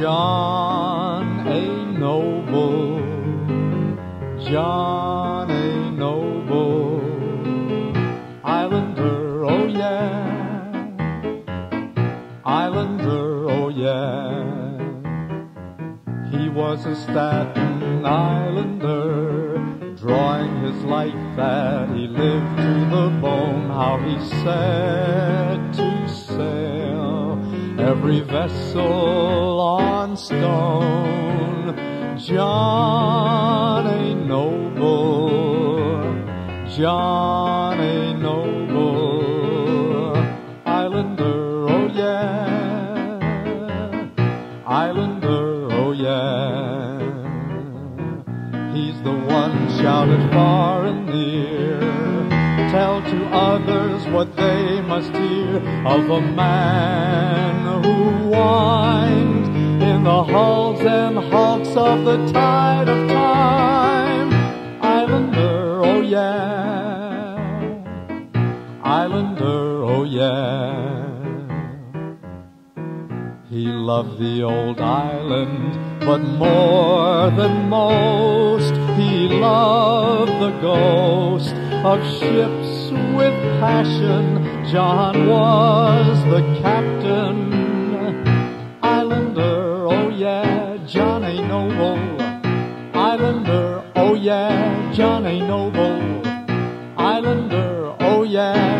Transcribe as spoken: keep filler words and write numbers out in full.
John A. Noble, John A. Noble, Islander, oh yeah, Islander, oh yeah. He was a Staten Islander, drawing his life that he lived to the bone. How he said to sail every vessel on stone. John A. Noble, John A. Noble, Islander, oh yeah, Islander, oh yeah. He's the one shouted far and near, tell to others what they must hear, of a man who winds in the hulls and hulks of the tide of time. Islander, oh yeah, Islander, oh yeah. He loved the old island, but more than most, he loved the ghost of ships with passion. John was the captain. Islander, oh yeah, John A. Noble. Islander, oh yeah, John A. Noble. Islander, oh yeah.